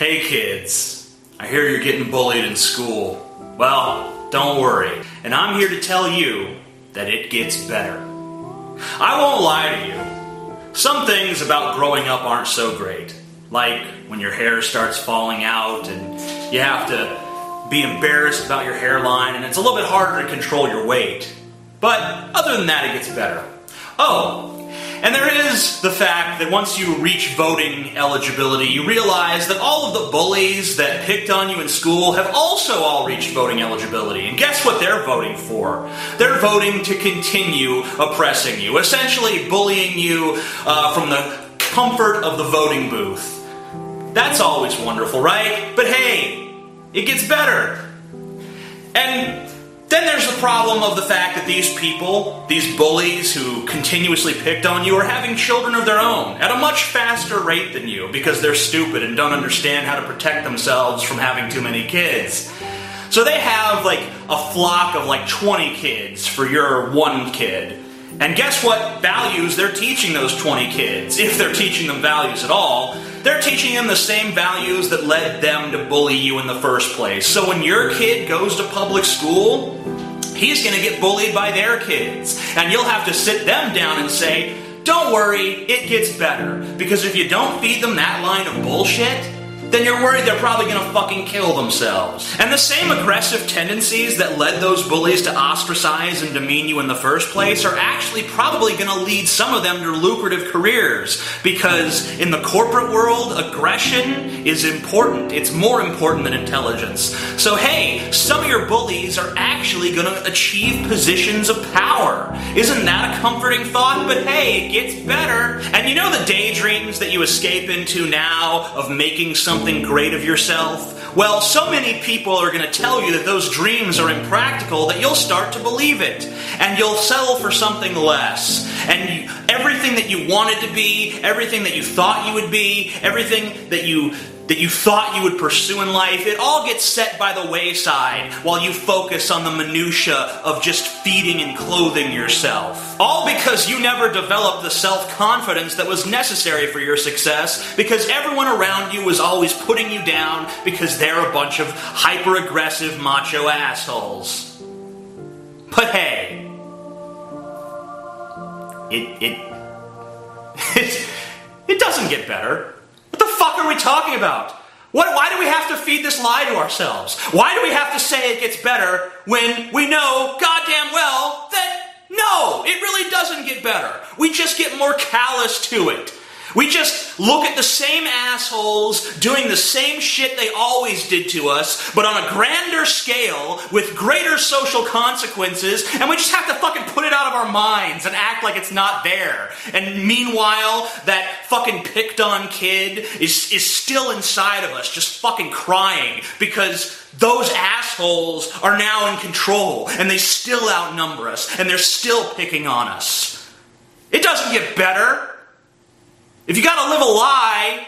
Hey kids, I hear you're getting bullied in school. Well, don't worry. And I'm here to tell you that it gets better. I won't lie to you. Some things about growing up aren't so great. Like when your hair starts falling out and you have to be embarrassed about your hairline and it's a little bit harder to control your weight. But other than that, it gets better. Oh, and there is the fact that once you reach voting eligibility, you realize that all of the bullies that picked on you in school have also all reached voting eligibility. And guess what they're voting for? They're voting to continue oppressing you, essentially bullying you from the comfort of the voting booth. That's always wonderful, right? But hey, it gets better. And then there's the problem of the fact that these people, these bullies who continuously picked on you, are having children of their own at a much faster rate than you because they're stupid and don't understand how to protect themselves from having too many kids. So they have like a flock of like 20 kids for your one kid. And guess what values they're teaching those 20 kids, if they're teaching them values at all. They're teaching them the same values that led them to bully you in the first place. So when your kid goes to public school, he's going to get bullied by their kids. And you'll have to sit them down and say, don't worry, it gets better. Because if you don't feed them that line of bullshit, then you're worried they're probably going to fucking kill themselves. And the same aggressive tendencies that led those bullies to ostracize and demean you in the first place are actually probably going to lead some of them to lucrative careers, because in the corporate world, aggression is important. It's more important than intelligence. So hey, some of your bullies are actually going to achieve positions of power. Isn't that a comforting thought? But hey, it gets better. And you know the daydreams that you escape into now of making something great of yourself? Well, so many people are going to tell you that those dreams are impractical that you'll start to believe it, and you'll settle for something less. And everything that you wanted to be, everything that you thought you would be, everything that you thought you would pursue in life, it all gets set by the wayside while you focus on the minutia of just feeding and clothing yourself. All because you never developed the self-confidence that was necessary for your success, because everyone around you was always putting you down because they're a bunch of hyper-aggressive macho assholes. But hey, it doesn't get better. What are we talking about? Why do we have to feed this lie to ourselves? Why do we have to say it gets better when we know goddamn well that no, it really doesn't get better? We just get more callous to it. We just look at the same assholes doing the same shit they always did to us, but on a grander scale with greater social consequences, and we just have to fucking put it out of our minds and act like it's not there. And meanwhile, that fucking picked on kid is still inside of us, just fucking crying, because those assholes are now in control, and they still outnumber us, and they're still picking on us. It doesn't get better. If you gotta live a lie,